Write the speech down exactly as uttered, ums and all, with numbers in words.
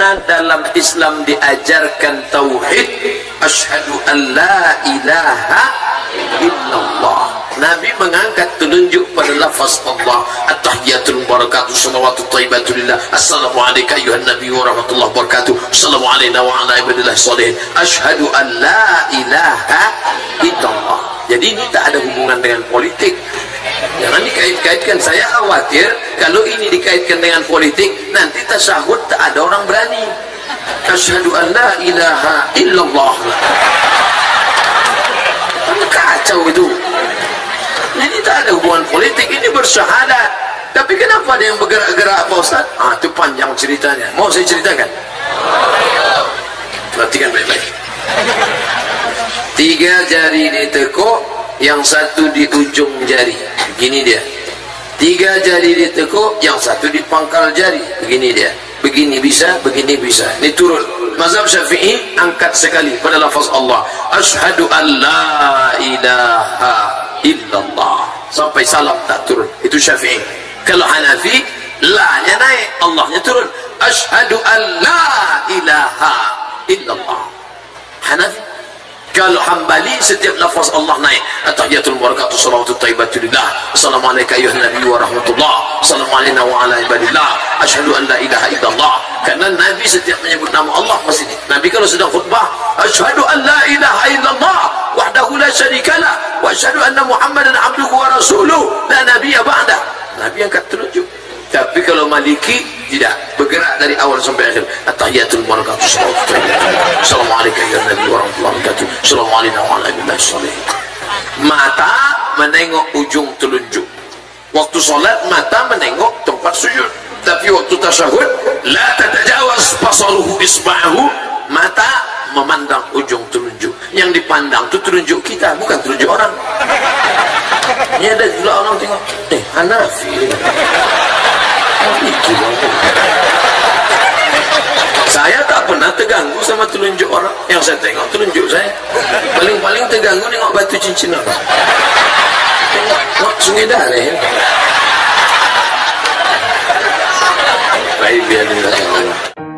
mana dalam Islam diajarkan tauhid, Ashhadu an la ilaha illallah. Nabi mengangkat tunjuk pada lafaz Allah, At-tahiyyatul barakatus, Salawatu thaybatullahi, Assalamualaikum warahmatullahi wabarakatuh, Assalamualaikum warahmatullahi wabarakatuh, Ashhadu an la ilaha illallah. Jadi ini tak ada hubungan dengan politik. Jangan dikait-kaitkan. Saya khawatir kalau ini dikaitkan dengan politik, nanti tasyahud tak ada orang berani. Asyhadu an la ilaha illallah. Kacau itu. Ini tak ada hubungan politik, ini bersyahadat. Tapi kenapa ada yang bergerak-gerak, Pak Ustaz? Ah, itu panjang ceritanya. Mau saya ceritakan? Perhatikan baik-baik. Tiga jari ditekuk, yang satu di ujung jari. Begini dia. Tiga jari ditekuk, yang satu di pangkal jari. Begini dia. Begini bisa, begini bisa. Ini turun. Mazhab Syafi'i angkat sekali pada lafaz Allah. Ashhadu an la ilaha illallah. Sampai salam tak turun. Itu Syafi'i. Kalau Hanafi, la-nya naik, Allahnya turun. Ashhadu an la ilaha illallah. Hanafi. Kalau Hambali, setiap lafaz Allah naik. At-tahiyyatul barakatus, Salawatu thaybatullah, Assalamualaikum warahmatullahi, Assalamualaikum warahmatullah, Ashhadu an la ilaha illallah. Karena Nabi setiap menyebut nama Allah masih ini. Nabi kalau sedang khutbah, Ashhadu an la ilaha illallah wahdahu la syarikalah, wa ashhadu anna Muhammadan abduhu wa rasuluh, la nabiyya ba'dah. Nabi angkat telunjuk. Tapi kalau Maliki, tidak. Bergerak dari awal sampai akhir. At-tahiyyatul barakatus, Salawatu thaybatullahi, Assalamualaikum warahmatullahi wabarakatuh, Assalamualaikum warahmatullahi wabarakatuh. Mata menengok ujung telunjuk. Waktu solat, mata menengok tempat sujud. Tapi waktu tasyahud, la tatajawaz basaruhu isba'ahu, mata memandang ujung telunjuk. Yang dipandang itu telunjuk kita, bukan telunjuk orang. Ini ada juga orang tengok, eh, Hanafi. Saya tak pernah terganggu sama telunjuk orang. Yang saya tengok telunjuk saya. Paling-paling terganggu nengok batu cincin apa. Tengok, tengok sungai Dareh. Baik, biar dia.